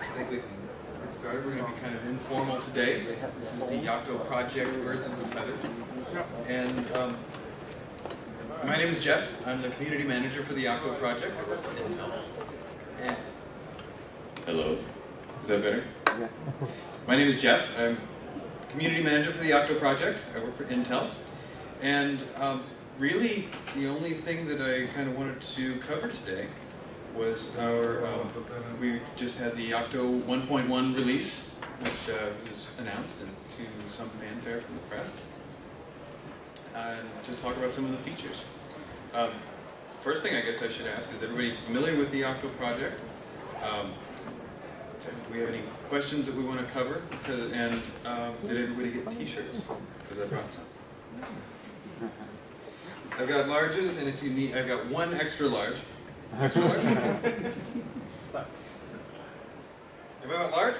I think we can get started. We're going to be kind of informal today. This is the Yocto Project, Birds of a Feather. And my name is Jeff. I'm the community manager for the Yocto Project. I work with Intel. And hello. Is that better? Yeah. My name is Jeff. I'm community manager for the Yocto Project. I work for Intel. And really, the only thing that I kind of wanted to cover today was our, we just had the Yocto 1.1 release, which was announced to some fanfare from the press, and to talk about some of the features. First thing I guess I should ask, is everybody familiar with the Yocto project? Do we have any questions that we want to cover? And did everybody get t-shirts? Because I brought some. I've got larges, and if you need, I've got one extra large. Extra large. Everybody want large?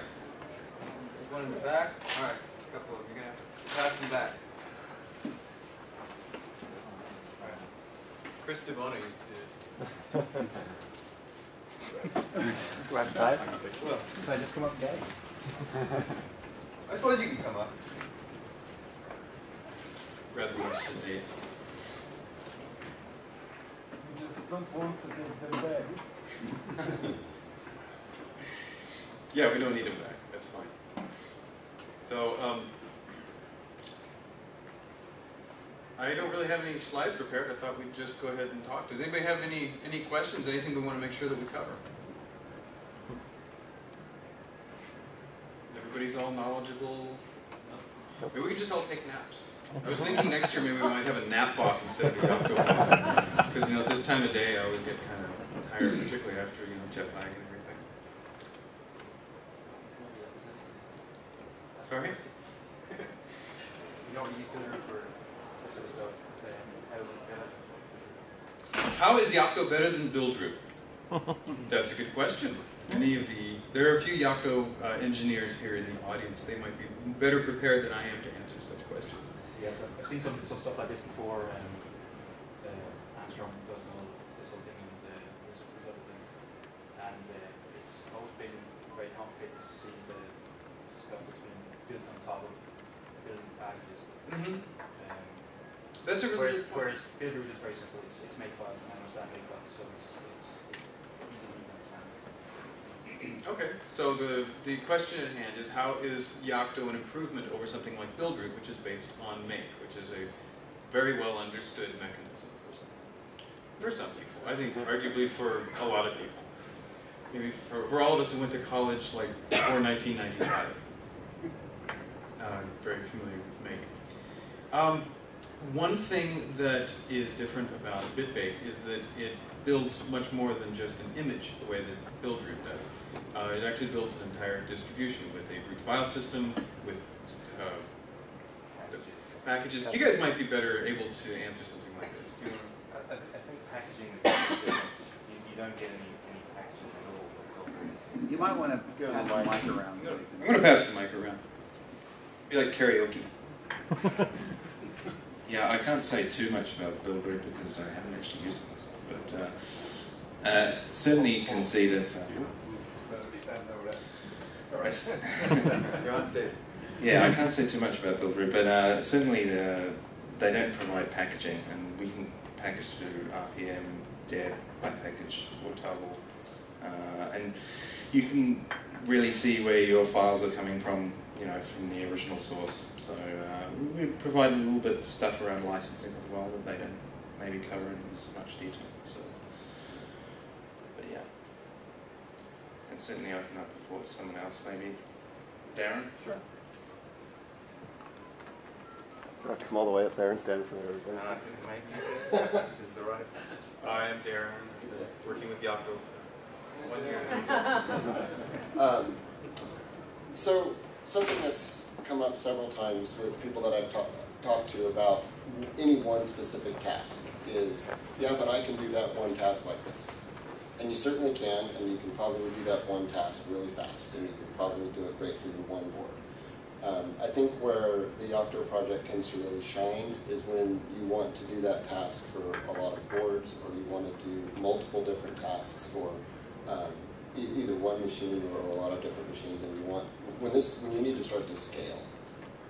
There's one in the back. All right, a couple of you. You're gonna have to pass them back. All right. Chris Devona used to do it. Glad I can I just come up, guys? I suppose you can come up. Rather more sedate. Don't want to get them back. Yeah, we don't need them back. That's fine. So I don't really have any slides prepared. I thought we'd just go ahead and talk. Does anybody have any questions? Anything we want to make sure that we cover? Everybody's all knowledgeable. Maybe we can just all take naps. I was thinking next year maybe we might have a nap off instead of the Yocto off. Because, you know, at this time of day I always get kind of tired, particularly after, you know, jet lag and everything. Sorry? You know, we used to do for this sort of stuff. How is it better? How is Yocto better than Buildroot? That's a good question. Any of the, there are a few Yocto engineers here in the audience. They might be better prepared than I am to answer such questions. Yes, I've seen some stuff like this before. Armstrong does know there's something and this other thing, and it's always been very complicated to see the stuff that's been built on top of building packages. Mm-hmm. That's a really good point. Whereas Buildroot is very simple. It's make files and I understand make files, so it's easily understandable. Okay, so the question at hand is, how is Yocto an improvement over something like Buildroot, which is based on make, which is a very well understood mechanism. For some people. I think arguably for a lot of people. Maybe for all of us who went to college like before 1995. Very familiar with make. One thing that is different about BitBake is that it builds much more than just an image the way that Buildroot does. It actually builds an entire distribution with a root file system, with packages. You guys might be better able to answer something like this. Do you want to? I think packaging is different. You don't get any packages at all. You might want to go pass the mic around. So I'm going to pass the mic around. Be like karaoke. Yeah, I can't say too much about Buildroot because I haven't actually used it myself, but certainly you can see that. All right. You're on stage. Yeah, I can't say too much about Buildroot, but certainly they don't provide packaging, and we can package to RPM, Deb, iPackage, or Toggle, and you can really see where your files are coming from, you know, from the original source. So we provide a little bit of stuff around licensing as well that they don't maybe cover in as much detail. So, but yeah, and certainly open up the floor to someone else, maybe Darren. Sure. I have to come all the way up there and stand for everything. I think maybe is the right. I am Darren, working with Yocto for 1 year. So something that's come up several times with people that I've talked to about any one specific task is, yeah, but I can do that one task like this. And you certainly can, and you can probably do that one task really fast, and you can probably do it great for your one board. I think where the Yocto project tends to really shine is when you want to do that task for a lot of boards, or you want to do multiple different tasks for either one machine or a lot of different machines, and you want when you need to start to scale,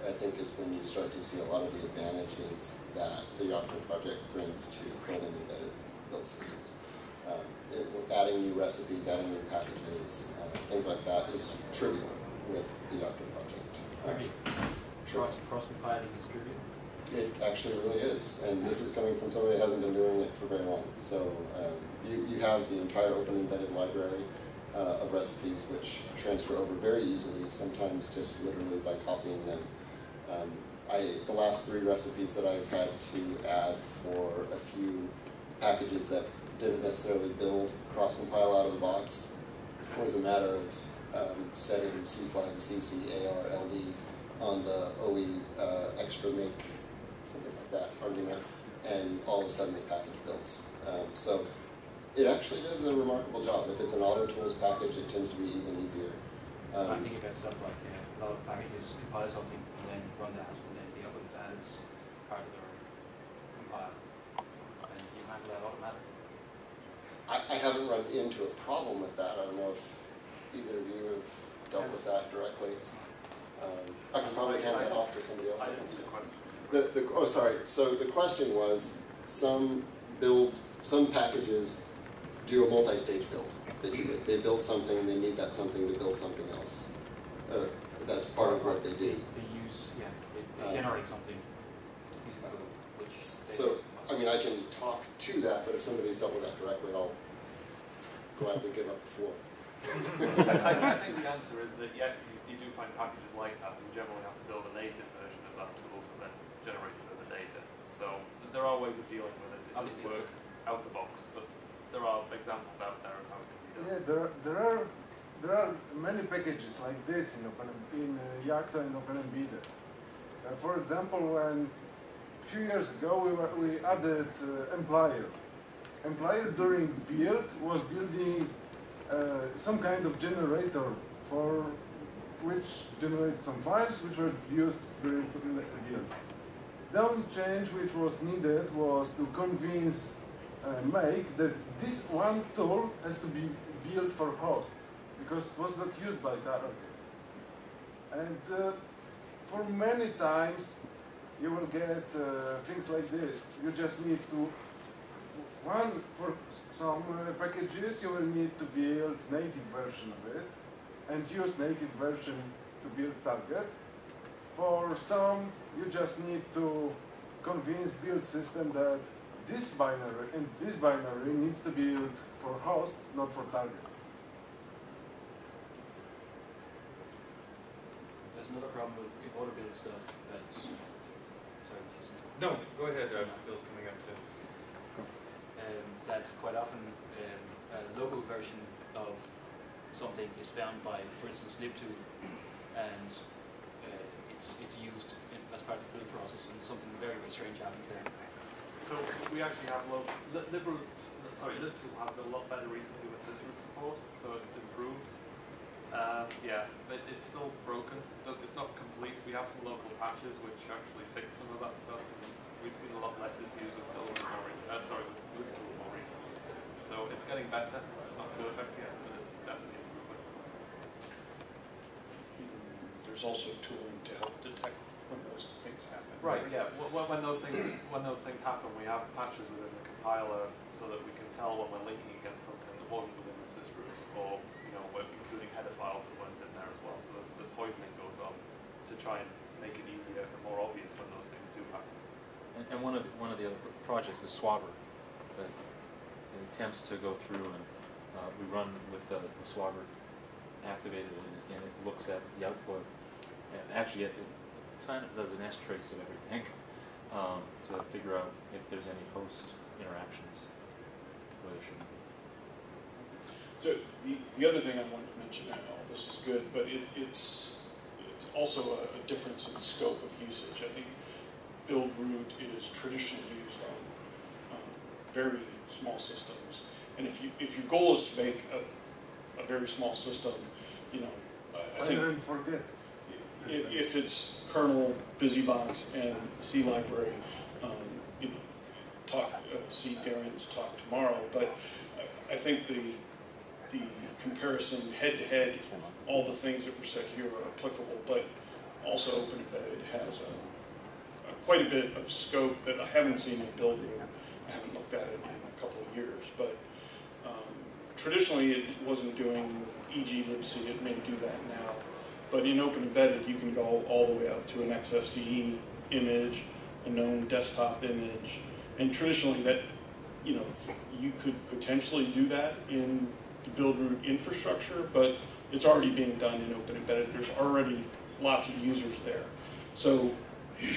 I think is when you start to see a lot of the advantages that the Yocto project brings to building embedded build systems. Adding new recipes, adding new packages, things like that is trivial with the Yocto project. Cross-compiling is trivial? It actually really is, and this is coming from somebody who hasn't been doing it for very long. So you have the entire OpenEmbedded library of recipes which transfer over very easily, sometimes just literally by copying them. The last 3 recipes that I've had to add for a few packages that didn't necessarily build cross-compile out of the box, it was a matter of setting CFLAG, CC, AR, LD on the OE extra make, something like that, argument, and all of a sudden the package builds. So it actually does a remarkable job. If it's an auto tools package, it tends to be even easier. I think about stuff like a lot of packages compile something and then run that and then the other that is part of their compile. And you handle that automatically. I haven't run into a problem with that. I don't know if either of you have dealt with that directly. I can probably hand that off to somebody else. Oh, sorry. So the question was, some packages do a multi-stage build. Basically, they build something and they need that something to build something else. That's part of what they do. They generate something. So, I mean, I can talk to that, but if somebody's dealt with that directly, I'll gladly give up the floor. I think the answer is that yes, you do find packages like that, and you generally have to build a native version of that tool to then generate further data. So there are ways of dealing with it. It doesn't work out the box, but there are examples out there of how it can be done. Yeah, there are many packages like this in Yocto and OpenEmbedded. For example, when a few years ago we added Emplier. Emplier during build was building some kind of generator for which generates some files which were used during the build. The only change which was needed was to convince Make that this one tool has to be built for host because it was not used by target. And for many times you will get things like this. You just need to for some packages, you will need to build native version of it and use native version to build target. For some, you just need to convince build system that this binary and this binary needs to be built for host, not for target. There's another problem with auto build stuff. No, go ahead. Bill's coming up too. That quite often a local version of something is found by, for instance, libtool, and it's used as part of the build process, and something very, very strange happens there. So we actually have libtool has a lot better recently with SysRoot support, so it's improved. Yeah, but it's still broken. It's not complete. We have some local patches which actually fix some of that stuff. We've seen a lot less issues with libtool more recently. So it's getting better. It's not perfect yet, but it's definitely improving. There's also tooling to help detect when those things happen. Right. Yeah. When those things happen, we have patches within the compiler so that we can tell when we're linking against something that wasn't within the sysgroups, or we're including header files that weren't in there as well. So the poisoning goes on to try and make it easier and more obvious when those things do happen. And one of the other projects is Swabber, that attempts to go through and we run with the Swabber activated, and it looks at the output. And actually, it kind of does an S trace of everything to figure out if there's any host interactions where there shouldn't be. So the other thing I wanted to mention, and all this is good, but it's also a difference in scope of usage. I think Buildroot is traditionally used on very small systems, and if your goal is to make a very small system, I think if it's kernel, BusyBox, and the C library, see Darren's talk tomorrow. But I think the the comparison head-to-head, all the things that were said here are applicable, but also OpenEmbedded has quite a bit of scope that I haven't seen in Buildroot. I haven't looked at it in a couple of years, but traditionally it wasn't doing e.g. libc, it may do that now, but in OpenEmbedded you can go all the way up to an XFCE image, a GNOME desktop image, and traditionally that, you know, you could potentially do that in the Buildroot infrastructure, but it's already being done in OpenEmbedded. There's already lots of users there. So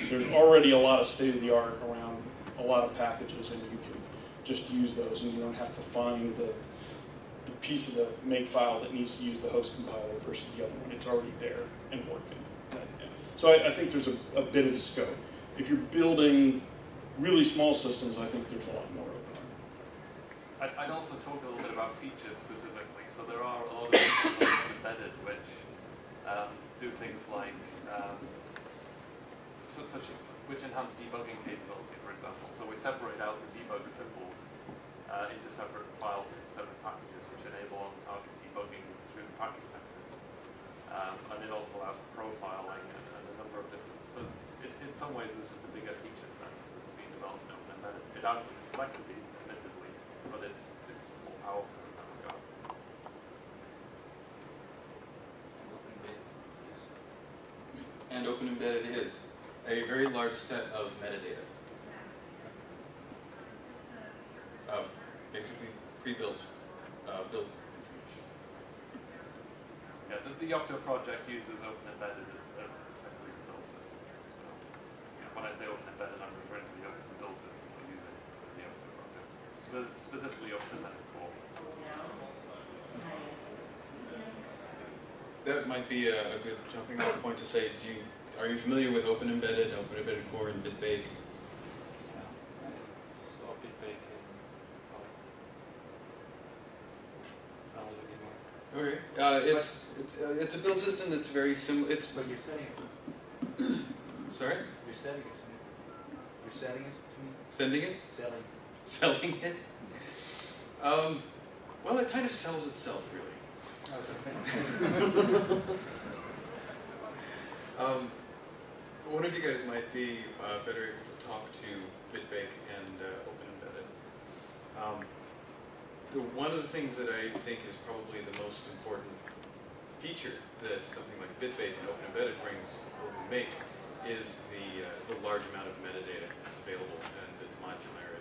there's already a lot of state-of-the-art around a lot of packages, and you can just use those, and you don't have to find the piece of the make file that needs to use the host compiler versus the other one. It's already there and working. So I think there's a bit of a scope. If you're building really small systems, I think there's a lot more of them. I'd also talk a little bit about features specifically. So there are a lot of features like embedded which do things like which enhance debugging capability, for example. So we separate out the debug symbols into separate files, into separate packages, which enable on-target debugging through the package mechanism. And it also allows for profiling and a number of different. So it's, in some ways, there's just a bigger feature set that's being developed in OpenEmbedded. It adds complexity, admittedly, but it's more powerful in that regard. And OpenEmbedded is a very large set of metadata. Basically pre-built build information. Yeah, the Yocto project uses OpenEmbedded as effectively the build system. So you know, when I say OpenEmbedded, I'm referring to the Yocto build system we're using in the Yocto project. Specifically OpenEmbedded core. That might be a good jumping off point to say, are you familiar with OpenEmbedded, OpenEmbedded Core, and BitBake? Yeah. So BitBake and okay. It's a build system that's very similar. It's but you're sending it. Sorry. You're sending it. You're sending it. Sending it. Selling. Selling it. Well, it kind of sells itself, really. Okay. One of you guys might be better able to talk to BitBake and OpenEmbedded. One of the things that I think is probably the most important feature that something like BitBake and OpenEmbedded brings or make is the large amount of metadata that's available and that's modular.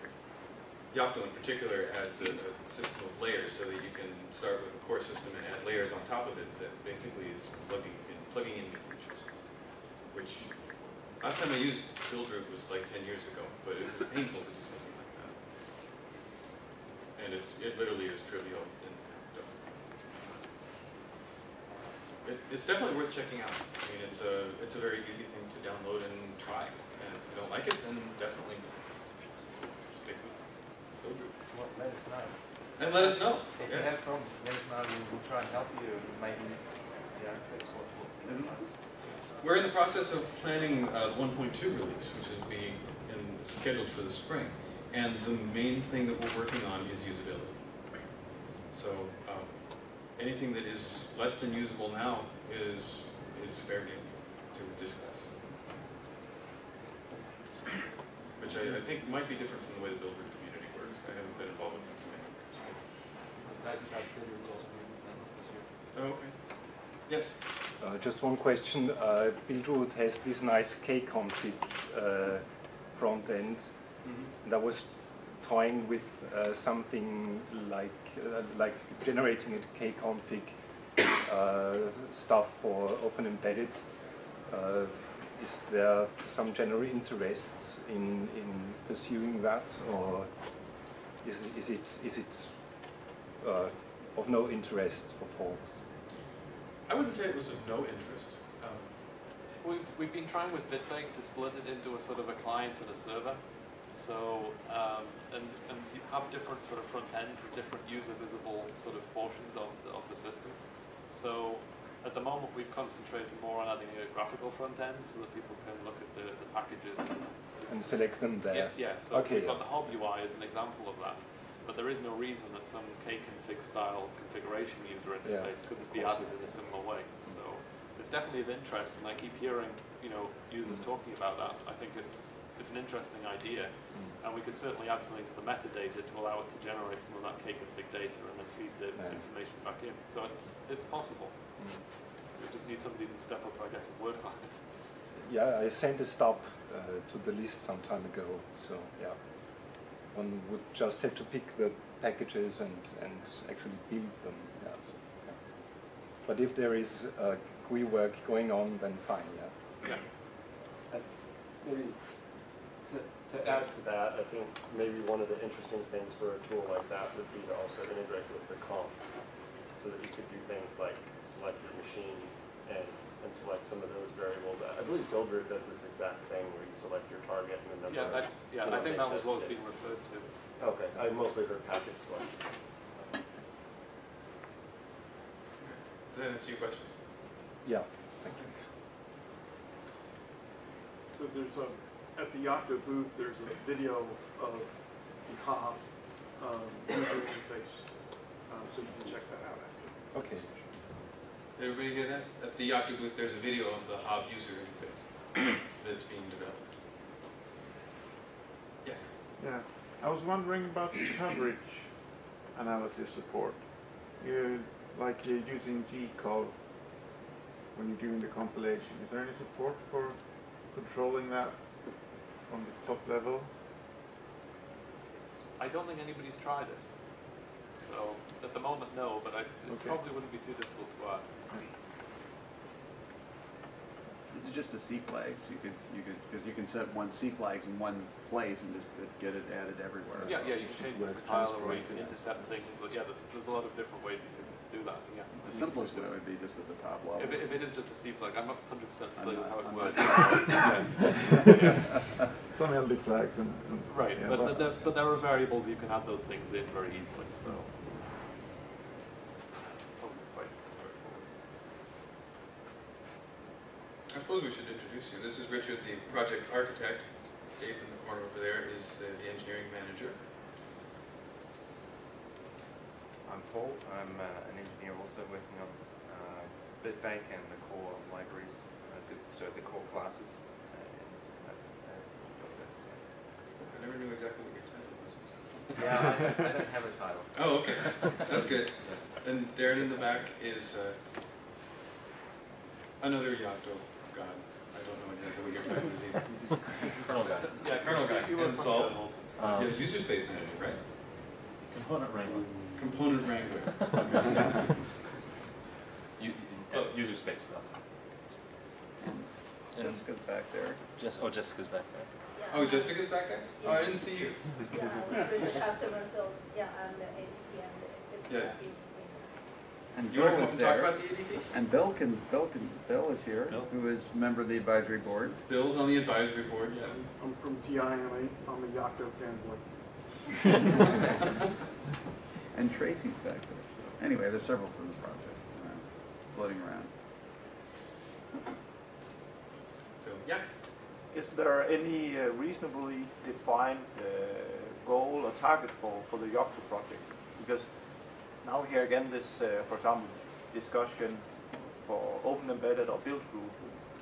Yocto in particular adds a system of layers so that you can start with a core system and add layers on top of it that basically is plugging in new features. Which, last time I used Buildroot was like 10 years ago, but it was painful to do something like that. And it literally is trivial. It's definitely worth checking out. I mean, it's a very easy thing to download and try. And if you don't like it, then definitely stick with Buildroot. Well, let us know. And let us know. If you have problems, let us know. We'll try and help you. Maybe you don't fix what. We're in the process of planning the 1.2 release, which will be scheduled for the spring. And the main thing that we're working on is usability. So anything that is less than usable now is fair game to discuss. Which I think might be different from the way the Buildroot community works. I haven't been involved with them for many years. Oh, okay. Yes? Just one question. Buildroot has this nice Kconfig front end, and I was toying with something like generating a Kconfig stuff for OpenEmbedded. Is there some general interest in pursuing that, or is it of no interest for folks? I wouldn't say it was of no interest. We've been trying with BitBake to split it into a sort of a client and a server. So, and you have different sort of front ends and different user visible sort of portions of the system. So at the moment we've concentrated more on adding a graphical front end so that people can look at the packages. And select them there. Yeah, so okay. We've got the Hob UI as an example of that. but there is no reason that some Kconfig style configuration user interface couldn't be added in a similar way. So it's definitely of interest, and I keep hearing, you know, users talking about that. I think it's an interesting idea, and we could certainly add something to the metadata to allow it to generate some of that Kconfig data and then feed the information back in. So it's possible. We just need somebody to step up, I guess, and work on it. Yeah, I sent a stop to the list some time ago, so yeah. One would just have to pick the packages and actually build them. Yeah, so, yeah. But if there is GUI work going on, then fine, yeah. Maybe to add to that, I think maybe one of the interesting things for a tool like that would be to also integrate with the conf, so that you could do things like select your machine and select some of those variables. I believe Buildroot does this exact thing where you select your target and the number. Yeah, I think that was what was being referred to. Okay, I mostly heard package selection. Does that answer your question? Yeah, thank you. So there's at the Yocto booth, there's a video of the Hob user interface, so you can check that out after. Okay. Did everybody hear that? At the Yocto booth, there's a video of the Hob user interface that's being developed. Yes? Yeah. I was wondering about the coverage analysis support. You're, like, you're using gcol when you're doing the compilation. Is there any support for controlling that on the top level? I don't think anybody's tried it. So, at the moment, no, but it probably wouldn't be too difficult to add. This is just a C flag, so you could, because you can set one C flags in one place and just get it added everywhere. Yeah, yeah, you can change the compiler or you can intercept things. So, yeah, there's a lot of different ways you can do that. Yeah. The simplest way would be just at the top level. If it is just a C flag, I'm not 100% familiar with how it works. Yeah. Some LD flags and right, yeah, but there are variables you can add those things in very easily. So. I suppose we should introduce you. This is Richard, the project architect. Dave in the corner over there is the engineering manager. I'm Paul. I'm an engineer also working on BitBake and the core libraries, the core classes. I never knew exactly what your title was. Yeah, I don't have a title. Oh, okay. That's good. And Darren in the back is another Yocto God. I don't know exactly what your title is either. Kernel guy. Yeah, kernel guy. And Saul. You're user space manager, right? Component wrangler. Component wrangler. Okay. User space stuff. Jessica's back there. Jessica's back there. Yeah. Oh, Jessica's back there? Yeah. Oh, I didn't see you. Yeah, I was with the customer, so yeah, I'm the ADT. Yeah. And you want to come up and talk about the ADT? And Bill is here, Bill, who is a member of the advisory board. Bill's on the advisory board, yes. I'm from TI, and I'm a Yocto fanboy. And Tracy's back there. Anyway, there's several from the project floating around. So, yeah. Is there any reasonably defined goal or target for the Yocto project? Because now here again, this, for example, discussion for OpenEmbedded or Buildroot,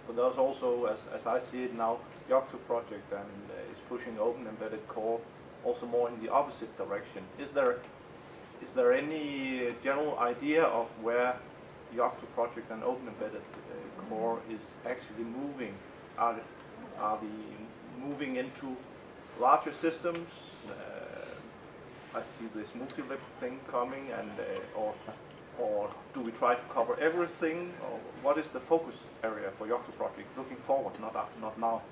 but there's also, as I see it now, Yocto project and is pushing OpenEmbedded core also more in the opposite direction. Is there any general idea of where Yocto project and OpenEmbedded core is actually moving? Are we moving into larger systems? I see this multi-lib thing coming, and or do we try to cover everything? Or what is the focus area for Yocto project looking forward, not now?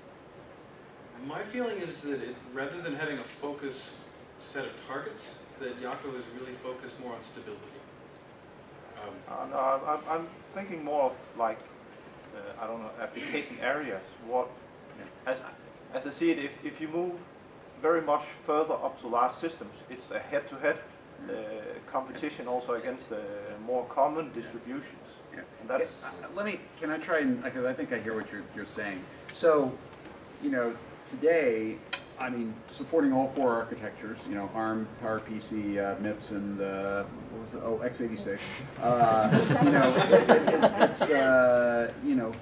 My feeling is that rather than having a focus set of targets, that Yocto is really focused more on stability. No, I'm thinking more of like I don't know, application areas. What as I see it, if you move very much further up to large systems, it's a head-to-head competition also against the more common distributions. Yeah. And that's can I try and, because I think I hear what you're saying. So, you know, today I mean, supporting all four architectures, you know, ARM, PowerPC, MIPS, and x86. You know, it's you know,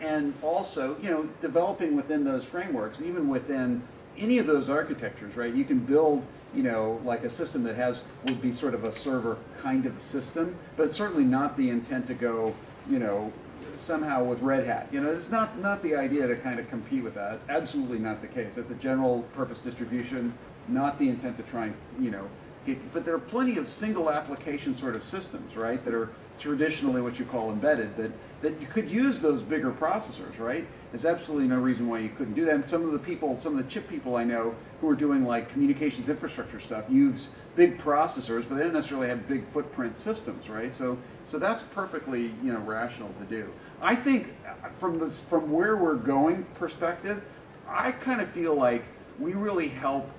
and also, you know, developing within those frameworks, even within any of those architectures, right? You can build, you know, like a system that has would be sort of a server kind of system, but it's certainly not the intent to go, you know, somehow with Red Hat. You know, it's not the idea to kind of compete with that. It's absolutely not the case. It's a general purpose distribution, not the intent to try and, you know, get, but there are plenty of single application sort of systems, right, that are traditionally what you call embedded, that you could use those bigger processors, right? There's absolutely no reason why you couldn't do that. And some of the people, some of the chip people I know who are doing like communications infrastructure stuff use big processors, but they don't necessarily have big footprint systems, right? So that's perfectly, you know, rational to do. I think from where we're going perspective, I kind of feel like we really help.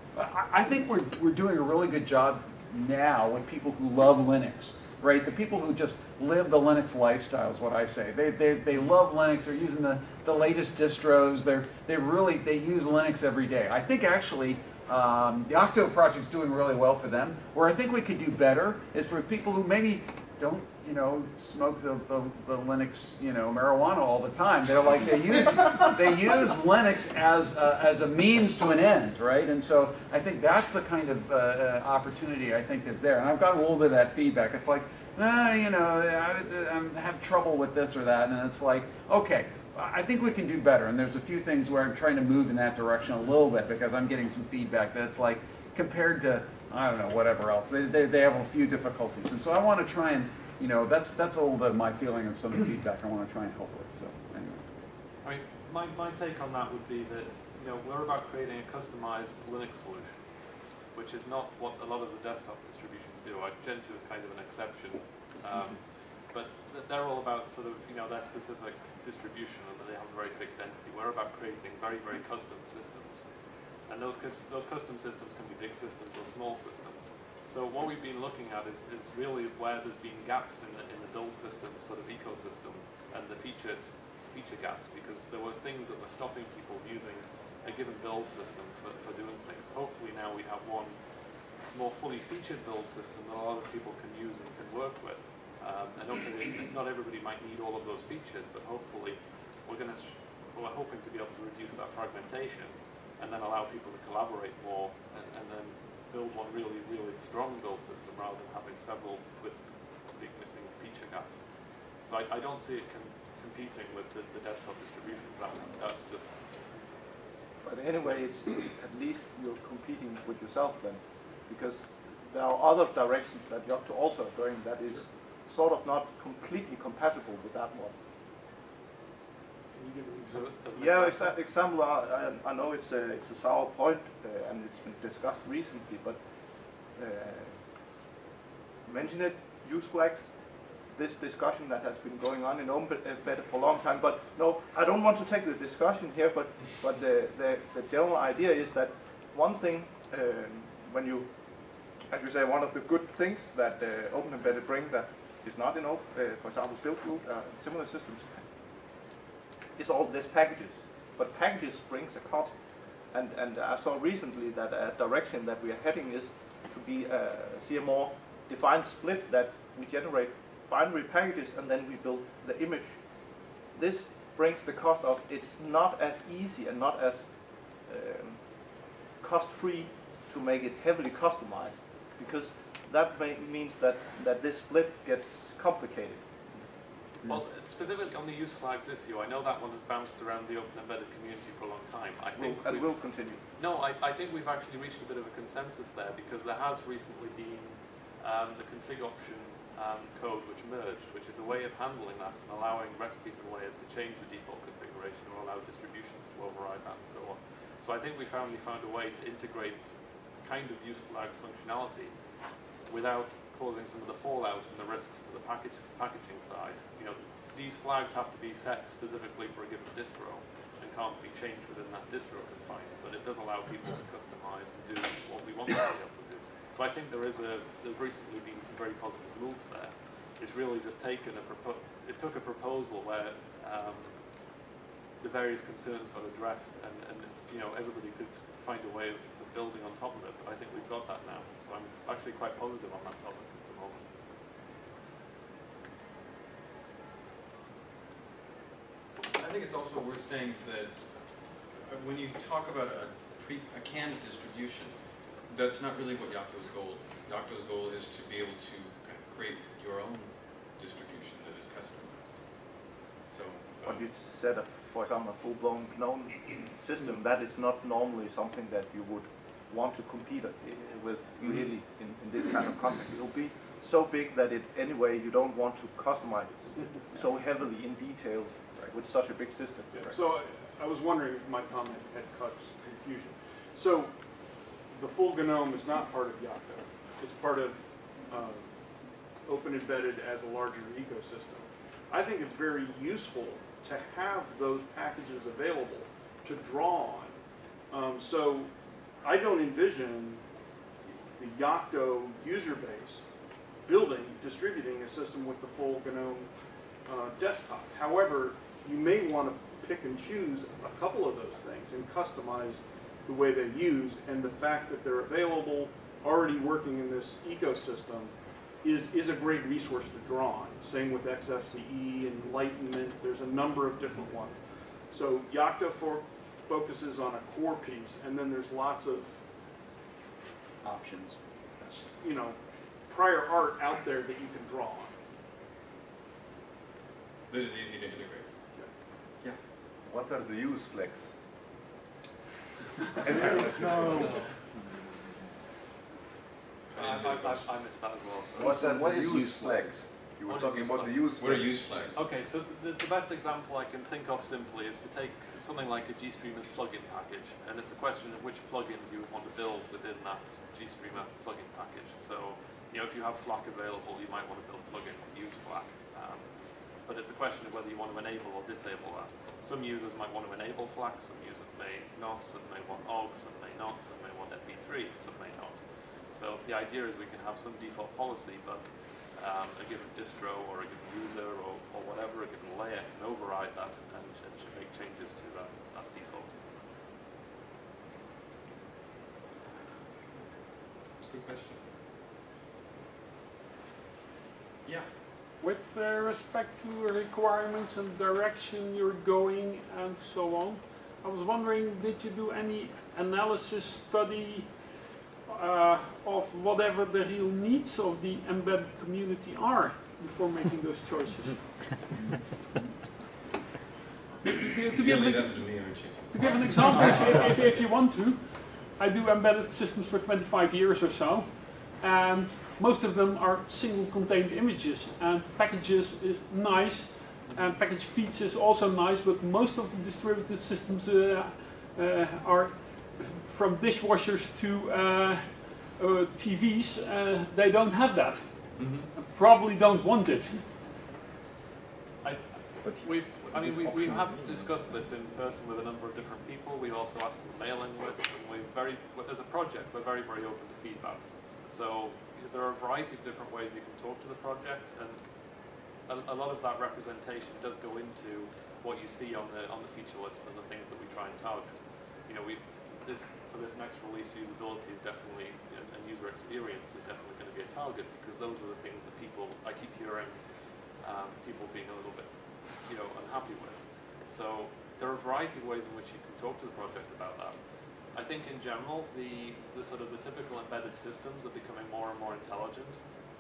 I think we're doing a really good job now with people who love Linux, right? The people who just live the Linux lifestyle is what I say. They love Linux. They're using the latest distros. They really use Linux every day. I think actually the Yocto project's doing really well for them. Where I think we could do better is for people who maybe don't, you know, smoke the Linux, you know, marijuana all the time. They're like, they use Linux as a means to an end, right? And so I think that's the kind of opportunity I think is there. And I've gotten a little bit of that feedback. It's like, you know, I have trouble with this or that. And it's like, okay, I think we can do better. And there's a few things where I'm trying to move in that direction a little bit because I'm getting some feedback that's like, compared to, I don't know, whatever else, they have a few difficulties. And so I want to try and, you know, that's a little bit of my feeling of some of the feedback I want to try and help with. So anyway, I mean, my take on that would be that, you know, we're about creating a customized Linux solution, which is not what a lot of the desktop distributions do. Gentoo is kind of an exception, but they're all about sort of, you know, their specific distribution, and they have a very fixed entity. We're about creating very, very custom systems. And those custom systems can be big systems or small systems. So what we've been looking at is really where there's been gaps in the build system, sort of ecosystem, and the feature gaps, because there were things that were stopping people using a given build system for doing things. Hopefully now we have one more fully featured build system that a lot of people can use and can work with. I don't think not everybody might need all of those features, but hopefully we're hoping to be able to reduce that fragmentation and then allow people to collaborate more and then build one really, really strong build system rather than having several with big missing feature gaps. So I don't see it competing with the desktop distributions. That's just. But anyway, it's at least you're competing with yourself then, because there are other directions that Yocto also are going that is sort of not completely compatible with that one. Yeah, example. I know it's a sour point, and it's been discussed recently. But mention it. Use flags. This discussion that has been going on in OpenEmbedded for a long time. But no, I don't want to take the discussion here. But the general idea is that one thing when you, as you say, one of the good things that OpenEmbedded bring that is not in for example, Buildroot, similar systems. Is all these packages, but packages brings a cost, and I saw recently that a direction that we are heading is to be see a more defined split that we generate binary packages and then we build the image. This brings the cost of it's not as easy and not as cost-free to make it heavily customized, because that means that this split gets complicated. Well, specifically on the use flags issue, I know that one has bounced around the OpenEmbedded community for a long time. I think it will continue. No, I think we've actually reached a bit of a consensus there, because there has recently been the config option code which merged, which is a way of handling that and allowing recipes and layers to change the default configuration or allow distributions to override that and so on. So I think we finally found a way to integrate kind of use flags functionality without causing some of the fallout and the risks to the packaging side. You know, these flags have to be set specifically for a given distro and can't be changed within that distro confines, but it does allow people to customize and do what we want them to be able to do. So I think there's recently been some very positive moves there. It's really just taken it took a proposal where the various concerns got addressed and you know, everybody could find a way of building on top of it, but I think we've got that now. So I'm actually quite positive on that topic at the moment. I think it's also worth saying that when you talk about a canned distribution, that's not really what Yocto's goal is. Yocto's goal is to be able to kind of create your own distribution that is customized. So, but you set up, for example, a full-blown GNOME system. That is not normally something that you would want to compete with really in this kind of context. It will be so big that it, anyway, you don't want to customize so heavily in details with such a big system. Yeah. Right. So I was wondering if my comment had caused confusion. So the full GNOME is not part of Yocto. It's part of OpenEmbedded as a larger ecosystem. I think it's very useful to have those packages available to draw on. So I don't envision the Yocto user base distributing a system with the full GNOME desktop. However, you may want to pick and choose a couple of those things and customize the way they use, and the fact that they're available, already working in this ecosystem, is a great resource to draw on. Same with XFCE, Enlightenment, there's a number of different ones. So Yocto focuses on a core piece, and then there's lots of options, you know, prior art out there that you can draw on. That is easy to integrate. Yeah. What are the use flex? There is no. I missed that as well. So. What is use flags? You were talking about the use flags. What are use flags? Okay, so the best example I can think of simply is to take something like a GStreamer's plugin package, and it's a question of which plugins you would want to build within that GStreamer plugin package. So, you know, if you have FLAC available, you might want to build plugins that use FLAC. But it's a question of whether you want to enable or disable that. Some users might want to enable FLAC, some users may not, some may want OGG, some may not, some may want MP3, some may not. So the idea is we can have some default policy, but a given distro or a given user or whatever, a given layer can override that and make changes to that default. That's a good question. Yeah. With respect to requirements and direction you're going and so on, I was wondering, did you do any analysis study of whatever the real needs of the embedded community are before making those choices? To give an example, if you want to, I do embedded systems for 25 years or so, and most of them are single contained images, and packages is nice, and package feeds is also nice, but most of the distributed systems are from dishwashers to TVs, they don't have that. And probably don't want it. We have discussed this in person with a number of different people. We also asked for mailing lists, and as a project, we're very, very open to feedback. So there are a variety of different ways you can talk to the project, and a lot of that representation does go into what you see on the feature list and the things that we try and target. You know, for this next release, usability is definitely, and user experience is definitely going to be a target, because those are the things that people, I keep hearing people being a little bit, you know, unhappy with. So there are a variety of ways in which you can talk to the project about that. I think in general, the typical embedded systems are becoming more and more intelligent.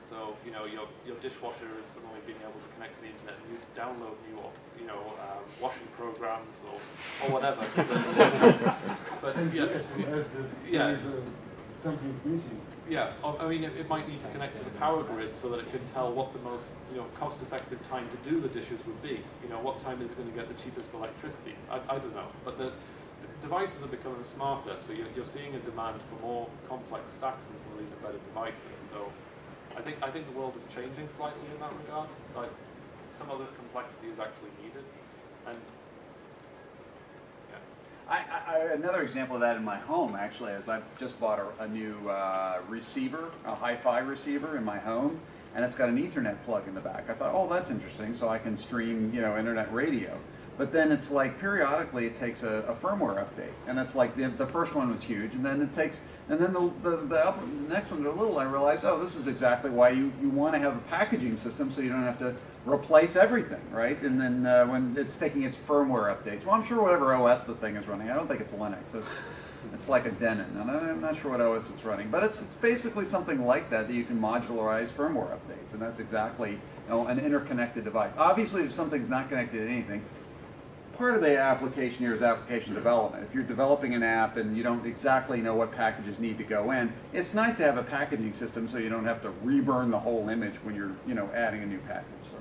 So, you know, your dishwasher is suddenly being able to connect to the internet and you download new, you know, washing programs or whatever. But yeah, there is something missing. Yeah, I mean, it might need to connect to the power grid so that it can tell what the most, you know, cost-effective time to do the dishes would be. You know, what time is it going to get the cheapest electricity? I don't know, but the devices are becoming smarter, so you're seeing a demand for more complex stacks in some of these embedded devices. So I think the world is changing slightly in that regard. So some of this complexity is actually needed. And yeah. Another example of that in my home, actually, is I've just bought a new receiver, a hi-fi receiver in my home, and it's got an Ethernet plug in the back. I thought, oh, that's interesting, so I can stream, you know, internet radio. But then it's like periodically it takes a firmware update, and it's like the first one was huge, and then it takes, and then the next ones are little. I realized, oh, this is exactly why you want to have a packaging system, so you don't have to replace everything, right? And then when it's taking its firmware updates, well, I'm sure whatever OS the thing is running, I don't think it's Linux. It's like a Denon, and I'm not sure what OS it's running, but it's basically something like that that you can modularize firmware updates, and that's exactly, you know, an interconnected device. Obviously, if something's not connected to anything. Part of the application here is application development. If you're developing an app and you don't exactly know what packages need to go in, it's nice to have a packaging system so you don't have to reburn the whole image when you're, you know, adding a new package. So.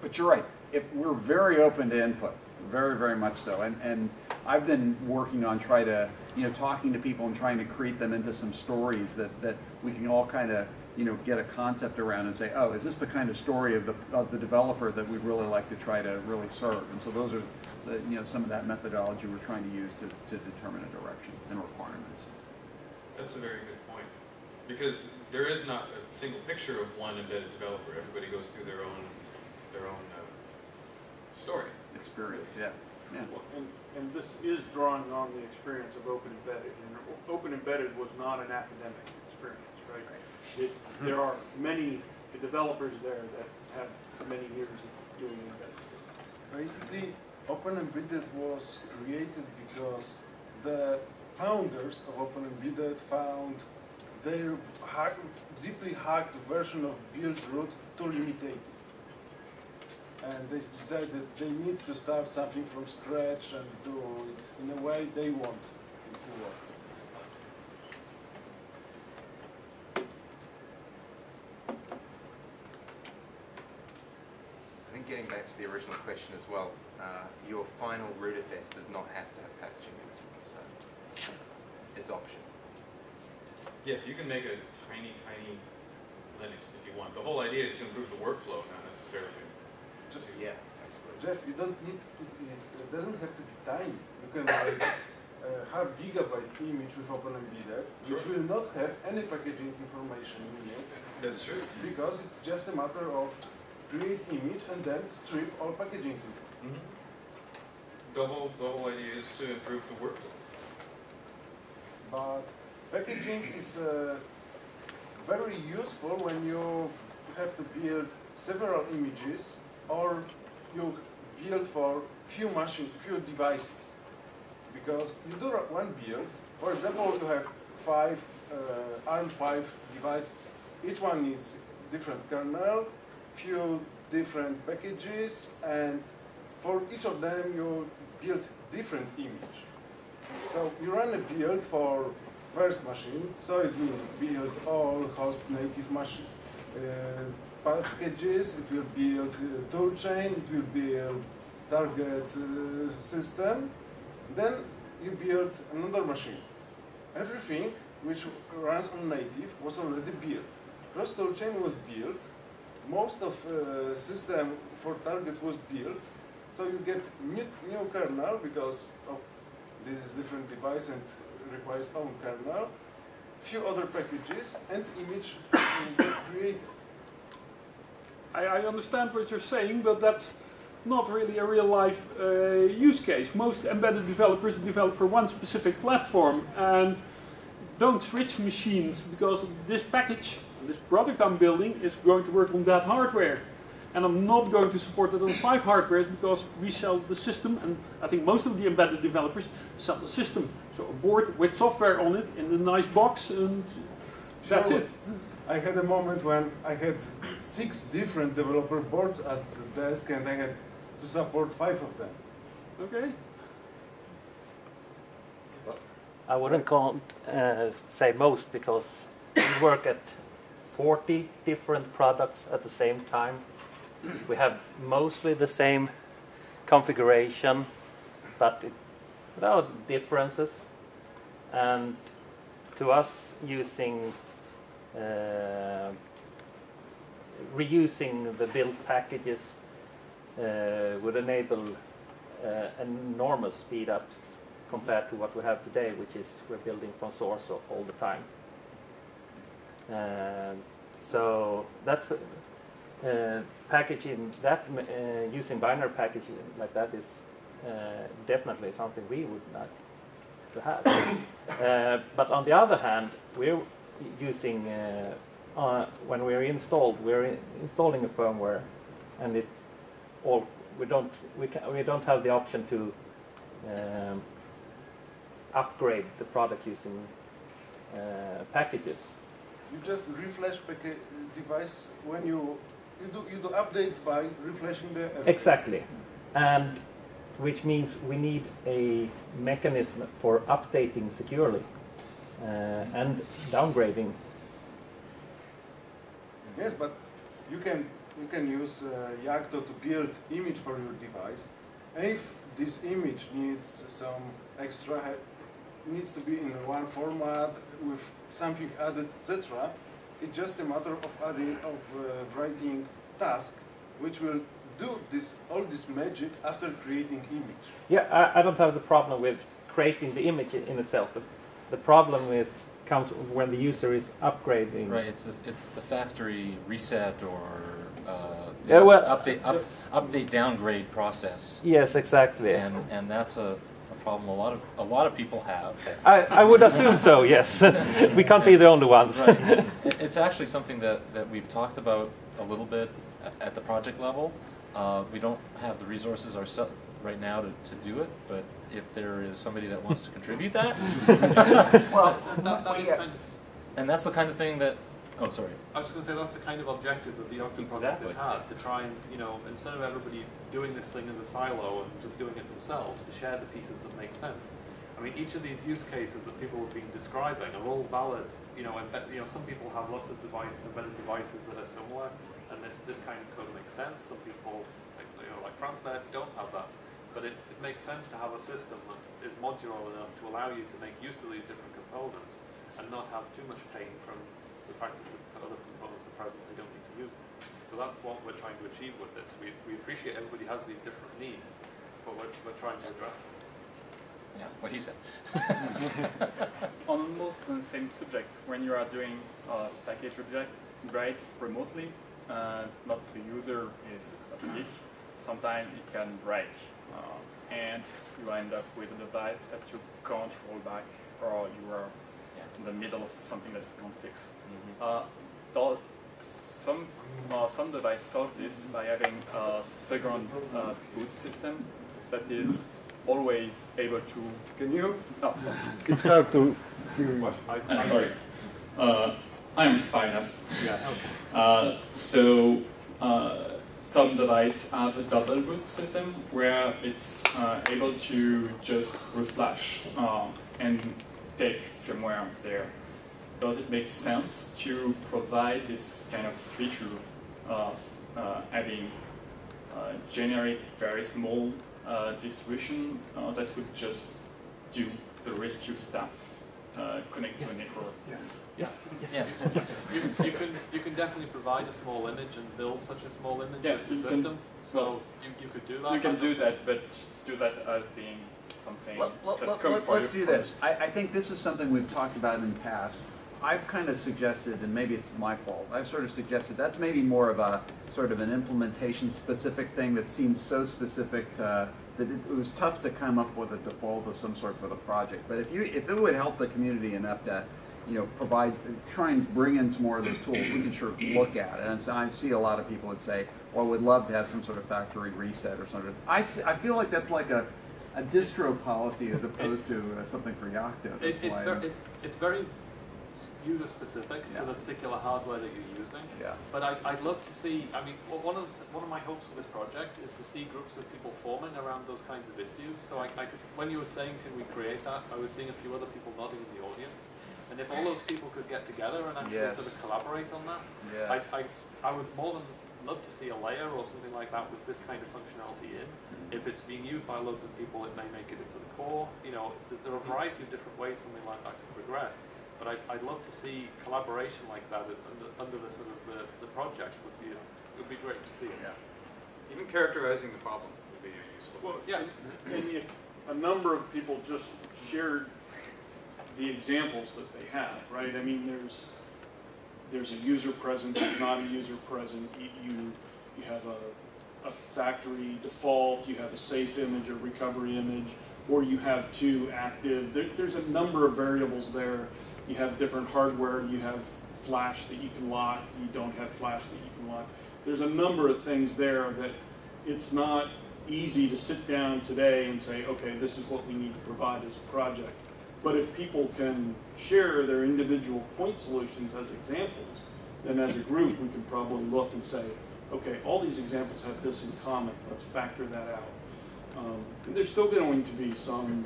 But you're right. If we're very open to input, very, very much so. And I've been working on trying to, you know, talking to people and trying to create them into some stories that we can all kind of, you know, get a concept around and say, oh, is this the kind of story of the developer that we'd really like to try to really serve? And so those are, you know, some of that methodology we're trying to use to determine a direction and requirements. That's a very good point, because there is not a single picture of one embedded developer. Everybody goes through their own story. Experience, yeah. Yeah. Well, and this is drawing on the experience of OpenEmbedded, and OpenEmbedded was not an academic experience, right? There are many developers there that have many years of doing embedded systems. Basically, OpenEmbedded was created because the founders of OpenEmbedded found their deeply hacked version of Buildroot too limited. And they decided that they need to start something from scratch and do it in a way they want it to work. Getting back to the original question as well, your final root-fs does not have to have packaging in it, so it's optional. Yes, you can make a tiny, tiny Linux if you want. The whole idea is to improve the workflow, not necessarily. Yeah, absolutely. Jeff, you don't need to, it doesn't have to be tiny. You can make a half gigabyte image with OpenEmbedded, which will not have any packaging information in it. That's true. Because it's just a matter of create image and then strip all packaging. Mm-hmm. The whole idea is to improve the workflow. But packaging is very useful when you have to build several images, or you build for few machines, few devices. Because you do one build. For example, you have five ARM5 devices. Each one needs different kernel, few different packages, and for each of them you build different image. So you run a build for first machine, so it will build all host native machine packages, it will build toolchain, it will build target system, then you build another machine. Everything which runs on native was already built. First toolchain was built, most of the system for target was built, so you get new kernel because this is different device and requires own kernel, few other packages, and image gets created. I understand what you're saying, but that's not really a real-life use case. Most embedded developers develop for one specific platform and don't switch machines because this package, this product I'm building is going to work on that hardware, and I'm not going to support it on 5 hardwares because we sell the system, and I think most of the embedded developers sell the system. So a board with software on it in a nice box, and that's it. I had a moment when I had 6 different developer boards at the desk, and I had to support 5 of them. Okay. I wouldn't say most, because we work at 40 different products at the same time. We have mostly the same configuration, but without differences. And to us, using reusing the build packages would enable enormous speed ups compared to what we have today, which is we're building from source all the time. So that's packaging that using binary packaging like that is definitely something we would like to have. But on the other hand, we're using when we're installed, we're installing a firmware, and it's all we don't have the option to upgrade the product using packages. You just refresh device when you do update by refreshing the exactly, and which means we need a mechanism for updating securely and downgrading. Yes, but you can use Yocto to build image for your device. If this image needs some extra, needs to be in one format with something added, etc. It's just a matter of adding writing task, which will do this all this magic after creating image. Yeah, I don't have the problem with creating the image in itself. But the problem is comes when the user is upgrading. Right, it's the factory reset or yeah, well, update downgrade process. Yes, exactly. And that's a problem a lot of people have. I would assume so. Yes, we can't be the only ones. Right. It's actually something that we've talked about a little bit at the project level. We don't have the resources ourselves right now to do it, but if there is somebody that wants to contribute that, well, that is kind of, and that's the kind of thing that. Oh, sorry. I was just going to say that's the kind of objective that the Yocto project has had, to try and, you know, instead of everybody doing this thing in the silo and just doing it themselves, to share the pieces that make sense. I mean, each of these use cases that people have been describing are all valid. You know, some people have lots of embedded devices that are similar, and this kind of code makes sense. Some people, like France, there don't have that. But it makes sense to have a system that is modular enough to allow you to make use of these different components and not have too much pain from the fact that other components are present, they don't need to use them. So that's what we're trying to achieve with this. We appreciate everybody has these different needs, but we're trying to address them. Yeah, what he said. On almost the same subject, when you are doing package upgrades remotely, not the user is a geek, sometimes it can break. And you end up with a device that you can't roll back, or you are in the middle of something that you can't fix. Some device solve this by having a second boot system that is always able to. Can you? Oh, it's hard to hear you. I'm sorry. I'm finance. Yeah. Okay. Some device have a double boot system where it's able to just reflash and take firmware there. Does it make sense to provide this kind of feature of having generic, very small distribution that would just do the rescue stuff? Connect to a network. Yes. Yes. Yeah. You can definitely provide a small image and build such a small image with your system. So you could do that. You can do that, but do that as being something. Let's do this. I think this is something we've talked about in the past. I've kind of suggested, and maybe it's my fault, I've sort of suggested that's maybe more of a sort of an implementation specific thing that seems so specific to that it was tough to come up with a default of some sort for the project. But if it would help the community enough to, provide, try and bring in some more of those tools, we can sure look at it. And so I see a lot of people would say, well, I would love to have some sort of factory reset or something. I feel like that's like a distro policy as opposed to something for Yocto. It's very user specific to the particular hardware that you're using. Yeah. But I'd love to see. I mean, one of my hopes for this project is to see groups of people forming around those kinds of issues. So when you were saying, can we create that? I was seeing a few other people nodding in the audience. And if all those people could get together and actually sort of collaborate on that, I would more than love to see a layer or something like that with this kind of functionality in. If it's being used by loads of people, it may make it into the core. There are a variety of different ways something like that could progress. But I'd love to see collaboration like that under the sort of the project would be great to see. Yeah. Even characterizing the problem would be useful. Well, yeah, and if a number of people just shared the examples that they have, right? I mean, there's there's a user present, there's not a user present, you have a factory default, you have a safe image, a recovery image, or you have two active. There's a number of variables there. You have different hardware, you have flash that you can lock, you don't have flash that you can lock. There's a number of things there that it's not easy to sit down today and say, okay, this is what we need to provide as a project. But if people can share their individual point solutions as examples, then as a group we can probably look and say, okay, all these examples have this in common, let's factor that out. And there's still going to be some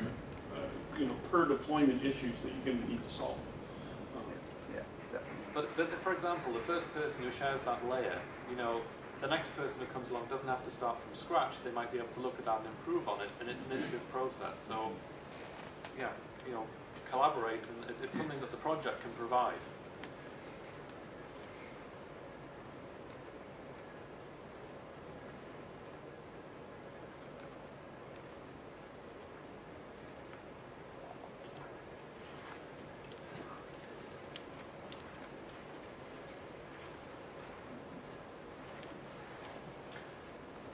per deployment issues that you're going to need to solve. But for example, the first person who shares that layer, the next person who comes along doesn't have to start from scratch. They might be able to look at that and improve on it, and it's an iterative process. So, yeah, collaborate, and it's something that the project can provide.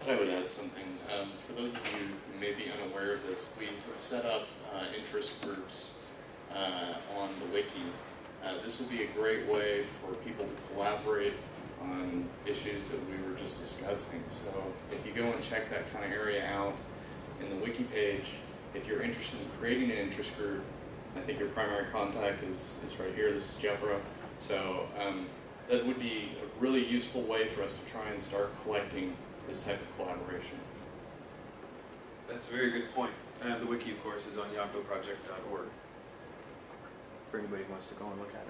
I would add something. For those of you who may be unaware of this, we have set up interest groups on the wiki. This would be a great way for people to collaborate on issues that we were just discussing. So if you go and check that kind of area out in the wiki page, if you're interested in creating an interest group, I think your primary contact is right here. This is Jeffro. So that would be a really useful way for us to try and start collecting this type of collaboration. That's a very good point. And the wiki, of course, is on yoctoproject.org for anybody who wants to go and look at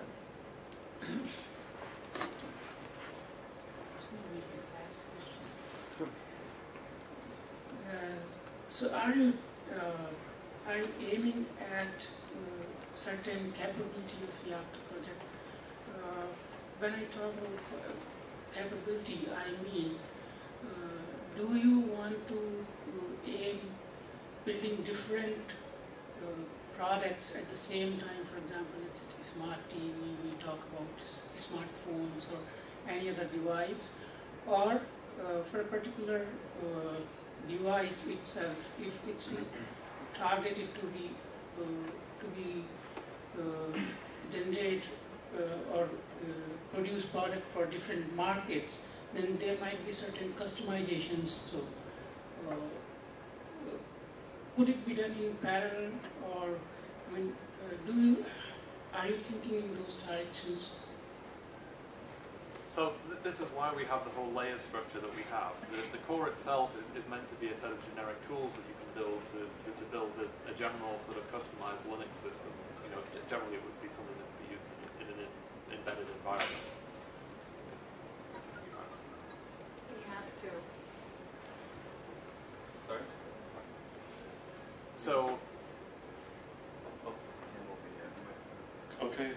it. So are you aiming at certain capability of Yocto project? When I talk about capability, I mean, do you want to aim building different products at the same time? For example, it's a smart TV, we talk about smartphones or any other device, or for a particular device itself, if it's targeted to be generate or produce product for different markets, then there might be certain customizations. So, could it be done in parallel, or I mean, are you thinking in those directions? So this is why we have the whole layer structure that we have. The core itself is meant to be a set of generic tools that you can build to build a general sort of customized Linux system. Generally it would be something that would be used in an embedded environment. Sorry? So, okay.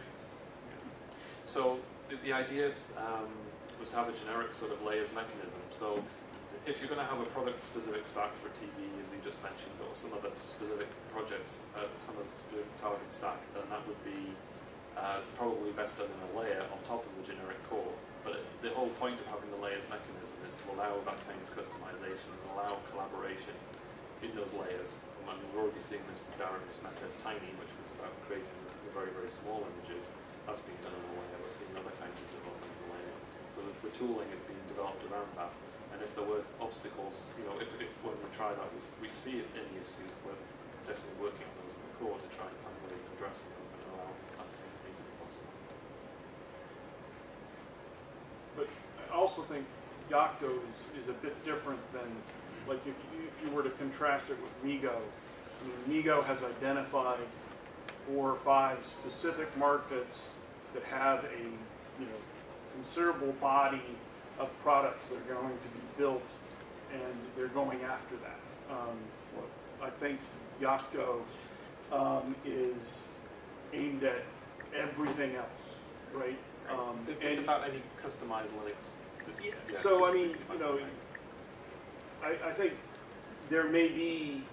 So the idea was to have a generic sort of layers mechanism. So if you're going to have a product-specific stack for TV, as you just mentioned, or some other specific projects, some other specific target stack, then that would be probably best done in a layer on top of the generic core. But the whole point of having the layers mechanism is to allow that kind of customization and allow collaboration in those layers. And we're already seeing this with Darren's method, Tiny, which was about creating the very, very small images. That's being done in a layer. We're seeing other kinds of development in layers. So the tooling is being developed around that. And if there were obstacles, if when we try that, we see any issues, we're definitely working on those in the core to try and find ways to address them. But I also think Yocto is a bit different than, like, if you were to contrast it with MeeGo. I mean, MeeGo has identified 4 or 5 specific markets that have a considerable body of products that are going to be built, and they're going after that. I think Yocto is aimed at everything else, right? It's about any customized Linux. So I mean, I think there may be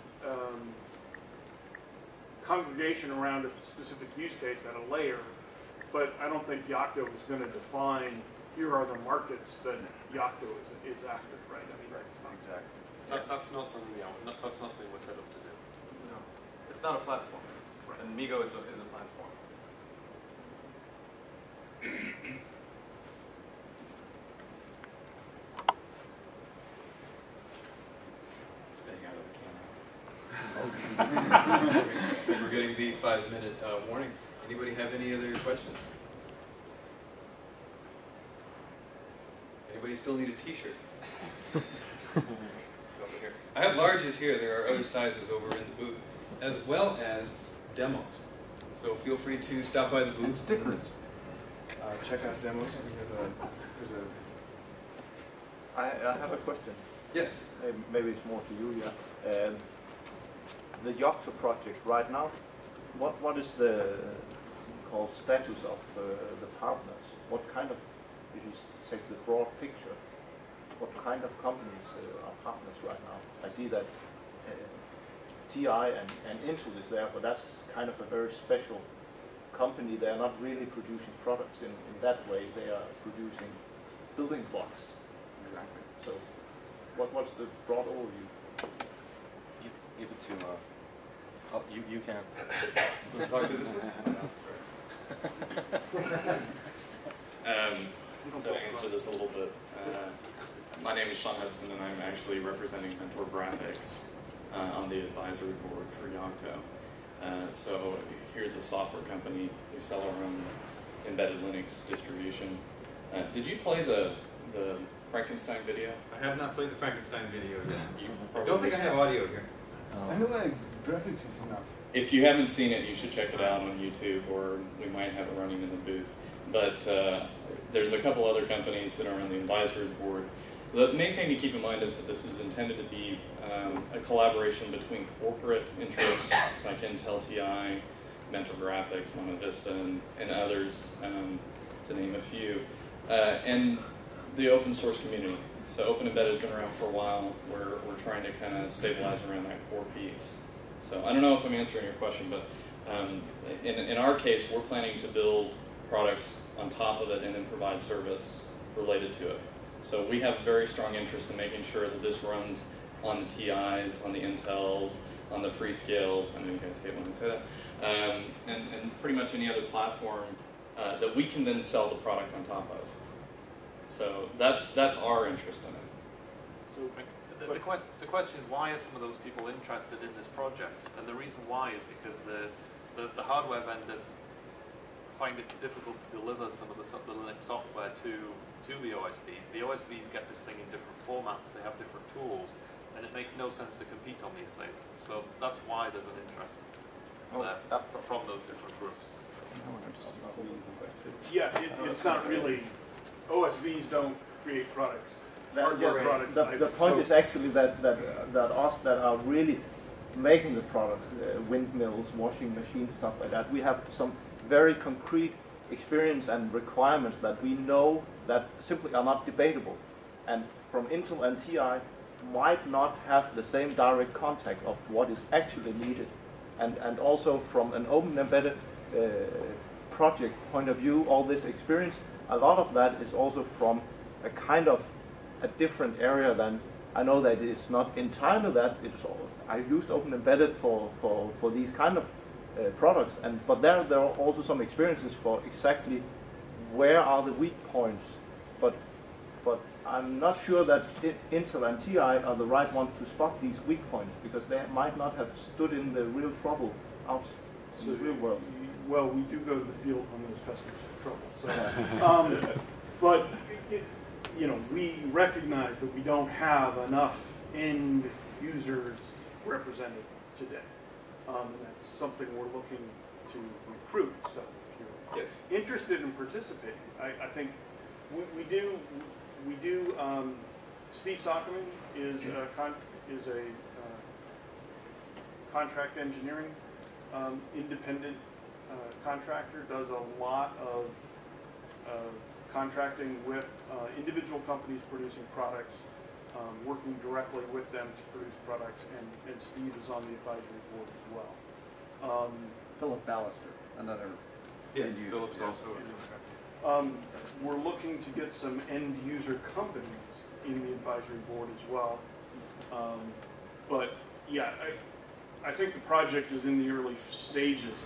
congregation around a specific use case at a layer, but I don't think Yocto is going to define, here are the markets that Yocto is after, right? I mean, right, it's not exactly. That's not something we're set up to do. No. It's not a platform. Right. And MeeGo is a platform. Staying out of the camera. Okay. So we're getting the 5-minute warning. Anybody have any other questions? Anybody still need a T-shirt? I have larges here. There are other sizes over in the booth, as well as demos. So feel free to stop by the booth. And stickers. Check out demos. We have I have a question. Yes. Maybe it's more to you, yeah. The Yocto project right now. What is the called status of the partners? What kind of, if you take the broad picture, what kind of companies are partners right now? I see that TI and Intel is there, but that's kind of a very special company. They are not really producing products in that way. They are producing building blocks. Exactly. So what's the broad overview? You give it to oh, you can. Talk to this one. To answer this a little bit. My name is Sean Hudson, and I'm actually representing Mentor Graphics on the advisory board for Yocto. So here's a software company. We sell our own embedded Linux distribution. Did you play the Frankenstein video? I have not played the Frankenstein video yet. You probably don't think I have audio here. I know that graphics is enough. If you haven't seen it, you should check it out on YouTube, or we might have it running in the booth. But there's a couple other companies that are on the advisory board. The main thing to keep in mind is that this is intended to be a collaboration between corporate interests like Intel, TI, Mentor Graphics, Monta Vista, and others, to name a few, and the open source community. So OpenEmbedded has been around for a while. We're trying to kind of stabilize around that core piece. So I don't know if I'm answering your question, but in our case, we're planning to build products on top of it and then provide service related to it. So we have very strong interest in making sure that this runs on the TIs, on the Intels, on the Freescales, I know you guys hate when I say that, and pretty much any other platform that we can then sell the product on top of. So that's our interest in it. So the question is, why are some of those people interested in this project? And the reason why is because the hardware vendors find it difficult to deliver some of the Linux software to the OSVs. The OSVs get this thing in different formats, they have different tools, and it makes no sense to compete on these things. So that's why there's an interest from those different groups. Yeah, it's not really, OSVs don't create products. The point is actually that us that are really making the products, windmills, washing machines, stuff like that, we have some very concrete experience and requirements that we know that simply are not debatable. And from Intel and TI might not have the same direct contact of what is actually needed. And also from an open embedded project point of view, all this experience, a lot of that is also from a kind of a different area than, I know that it's not entirely that, it's all, I used OpenEmbedded for these kind of products, but there are also some experiences for exactly where are the weak points, but I'm not sure that Intel and TI are the right one to spot these weak points, because they might not have stood in the real trouble out in the real world. Well, we do go to the field when those customers have trouble, so. But you know, we recognize that we don't have enough end users represented today. And that's something we're looking to recruit. So if you're interested in participating, I think we do. Steve Sockerman is a contract engineering independent contractor. Does a lot of contracting with individual companies producing products, working directly with them to produce products, and Steve is on the advisory board as well. Philip Ballister, another Yes, Philip's also. We're looking to get some end user companies in the advisory board as well. But yeah, I think the project is in the early stages.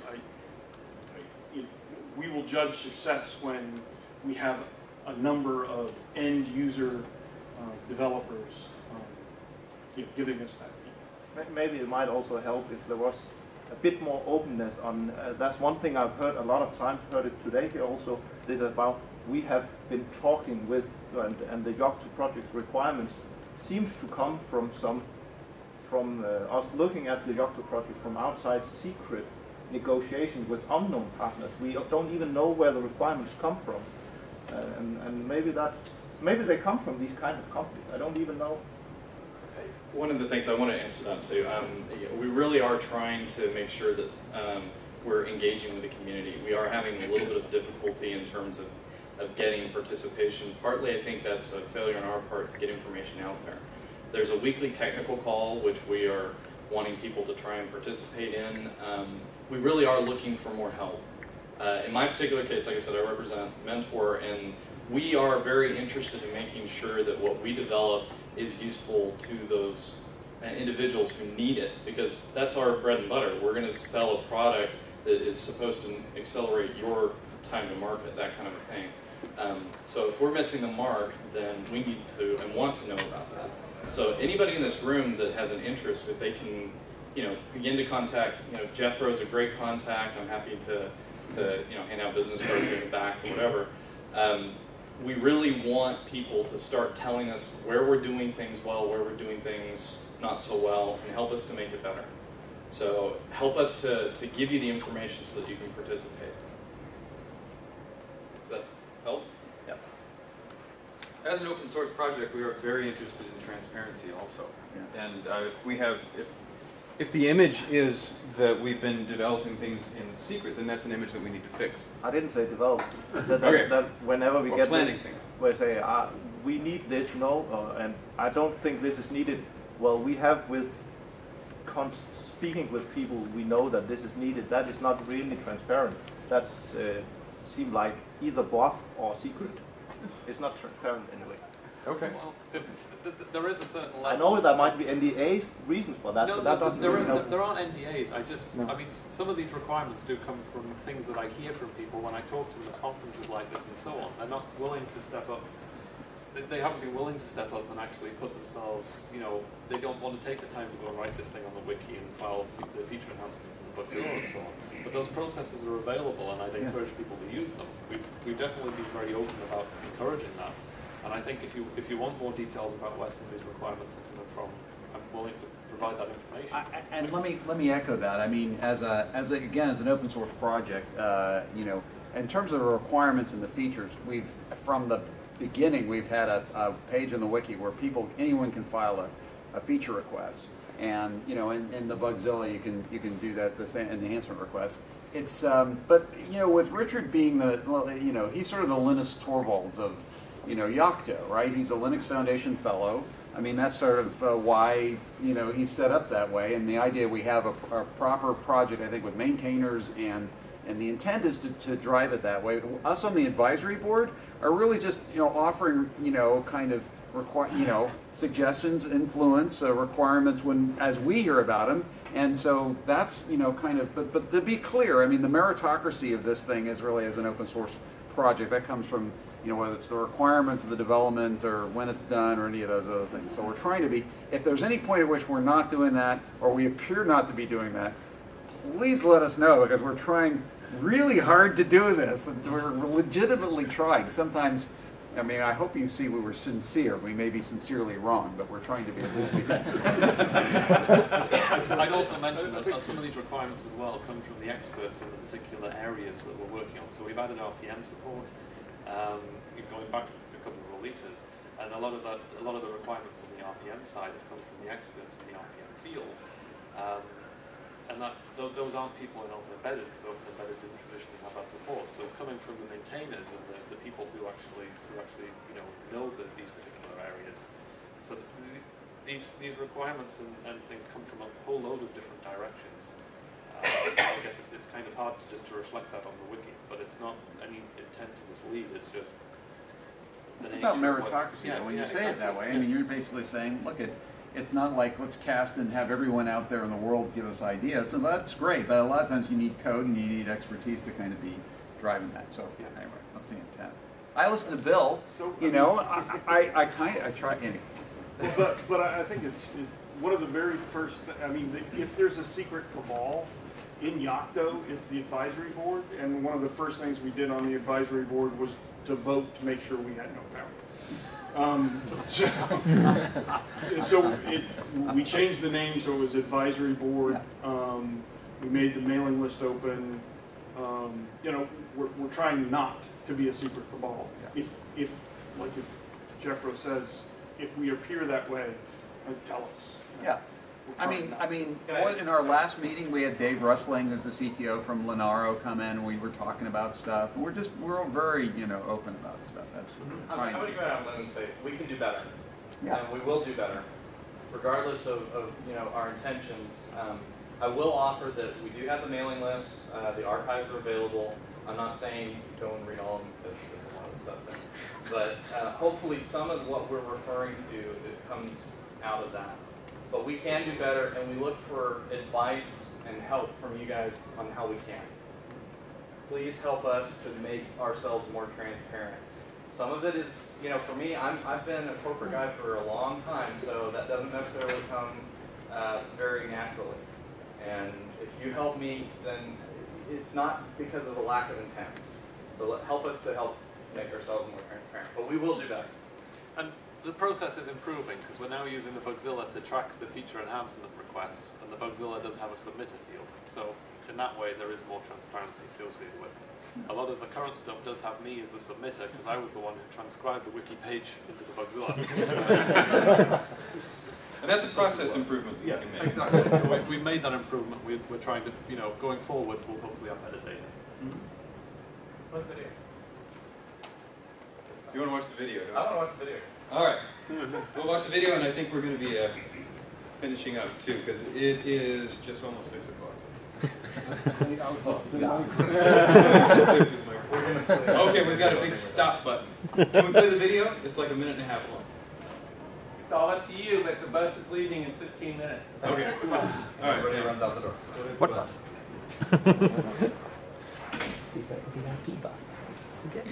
We will judge success when we have a number of end user developers giving us that feedback. Maybe it might also help if there was a bit more openness on, that's one thing I've heard a lot of times, heard it today here also, is about we have been talking with, and the Yocto project's requirements seems to come from some, from us looking at the Yocto project from outside, secret negotiations with unknown partners. We don't even know where the requirements come from. And maybe that, maybe they come from these kind of companies. I don't even know. One of the things I want to answer that too, we really are trying to make sure that we're engaging with the community. We are having a little bit of difficulty in terms of getting participation. Partly I think that's a failure on our part to get information out there. There's a weekly technical call which we are wanting people to try and participate in. We really are looking for more help. In my particular case, like I said, I represent Mentor, and we are very interested in making sure that what we develop is useful to those individuals who need it, because that's our bread and butter. We're going to sell a product that is supposed to accelerate your time to market, that kind of a thing. So if we're missing the mark, then we need to and want to know about that. So anybody in this room that has an interest, if they can, begin to contact, Jethro is a great contact. I'm happy to hand out business cards in the back or whatever. We really want people to start telling us where we're doing things well, where we're doing things not so well, and help us to make it better. So help us to give you the information so that you can participate. Does that help? Yeah. As an open source project, we are very interested in transparency also. Yeah. And if we have, if the image is that we've been developing things in secret, then that's an image that we need to fix. I didn't say develop. I said that, okay. That whenever we or get planning this, things. We say, we need this, no, and I don't think this is needed. Well, we have with speaking with people, we know that this is needed. That is not really transparent. That's seemed like either bluff or secret. It's not transparent anyway. Okay. Well, there is a certain level. I know that might be NDAs, reasons for that, no, but that doesn't really help. There aren't NDAs. I mean, some of these requirements do come from things that I hear from people when I talk to them at conferences like this and so on. They're not willing to step up. They haven't been willing to step up and actually put themselves, they don't want to take the time to go and write this thing on the wiki and file the feature enhancements in the Bugzilla and so on. But those processes are available, and I'd encourage people to use them. We've definitely been very open about encouraging that. And I think if you want more details about where some of these requirements are coming from, I'm willing to provide that information. And let me echo that. I mean, as an open source project, in terms of the requirements and the features, we've from the beginning we've had a page on the wiki where anyone can file a feature request, and in the Bugzilla you can do that the same enhancement request. It's but with Richard being the he's sort of the Linus Torvalds of Yocto, right? He's a Linux Foundation fellow. I mean, that's sort of why, he's set up that way. And the idea we have a proper project, I think, with maintainers, and the intent is to drive it that way. Us on the advisory board are really just, offering, kind of, suggestions, influence, requirements as we hear about them. And so that's, kind of, but to be clear, I mean, the meritocracy of this thing is really as an open source project. That comes from, whether it's the requirements of the development or when it's done or any of those other things. So we're trying to be, if there's any point at which we're not doing that or we appear not to be doing that, please let us know, because we're trying really hard to do this. We're legitimately trying. Sometimes, I mean, I hope you see we were sincere. We may be sincerely wrong, but we're trying to be. I'd also mention that some of these requirements as well come from the experts in the particular areas that we're working on. So we've added RPM support. Going back a couple of releases, and a lot of the requirements on the RPM side have come from the experts in the RPM field, and those aren't people in OpenEmbedded, because OpenEmbedded didn't traditionally have that support. So it's coming from the maintainers and the people who actually know these particular areas. So these requirements and things come from a whole load of different directions. I guess it's kind of hard to just to reflect that on the wiki, but it's not any intent to mislead. It's just the it's about meritocracy. Yeah, when you say exactly. It that way, I mean, you're basically saying, look at. It's not like let's cast and have everyone out there in the world give us ideas. So that's great, but a lot of times you need code and you need expertise to kind of be driving that. So yeah. Anyway, that's the intent. I listen to Bill. So, you know, I kind of I try. Anyway. But I think it's one of the very first. I mean, if there's a secret cabal in Yocto, it's the advisory board. And one of the first things we did on the advisory board was to vote to make sure we had no power. So we changed the name so it was advisory board. We made the mailing list open. You know, we're trying not to be a secret cabal. Yeah. If like if Jeffro says, if we appear that way, tell us. Yeah. I mean, in our last meeting, we had Dave Russling, who's the CTO from Linaro, come in, and we were talking about stuff. And we're all very, you know, open about stuff. Absolutely. I'm going to go out and say we can do better, yeah. And we will do better, regardless of you know our intentions. I will offer that we do have the mailing list. The archives are available. I'm not saying go and read all of them because there's a lot of stuff there, but hopefully some of what we're referring to it comes out of that. But we can do better, and we look for advice and help from you guys on how we can. Please help us to make ourselves more transparent. Some of it is, you know, for me, I've been a corporate guy for a long time, so that doesn't necessarily come very naturally. And if you help me, then it's not because of a lack of intent. So help us to help make ourselves more transparent. But we will do better. And the process is improving because we're now using the Bugzilla to track the feature enhancement requests, and the Bugzilla does have a submitter field. So in that way, there is more transparency associated with it. A lot of the current stuff does have me as the submitter because I was the one who transcribed the wiki page into the Bugzilla. And that's a process improvement that you can make. Exactly. So we've made that improvement. We're trying to, you know, going forward, we'll hopefully have better data. Mm-hmm. What video? You want to watch the video? Don't you? I want to watch the video. All right, we'll watch the video, and I think we're going to be finishing up too, because it is just almost 6 o'clock. Okay, we've got a big stop button. Can we play the video? It's like a minute and a half long. It's all up to you, but the bus is leaving in 15 minutes. Okay. All right. Everybody runs out the door. What bus? He's like, we have two buses. Okay.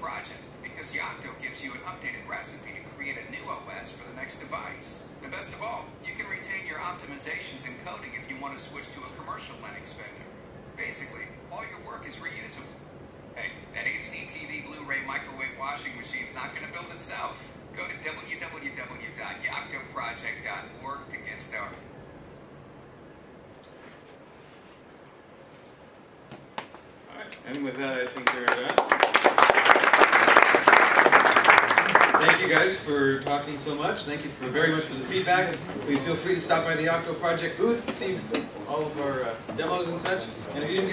Project. because Yocto gives you an updated recipe to create a new OS for the next device. And best of all, you can retain your optimizations and coding if you want to switch to a commercial Linux vendor. Basically, all your work is reusable. Hey, that HD TV, Blu-ray, microwave washing machine's not going to build itself. Go to www.yoctoproject.org to get started. All right, and with that, I think we're done. Thank you guys for talking so much. Thank you very much for the feedback. Please feel free to stop by the Yocto Project booth, see all of our demos and such. And if you didn't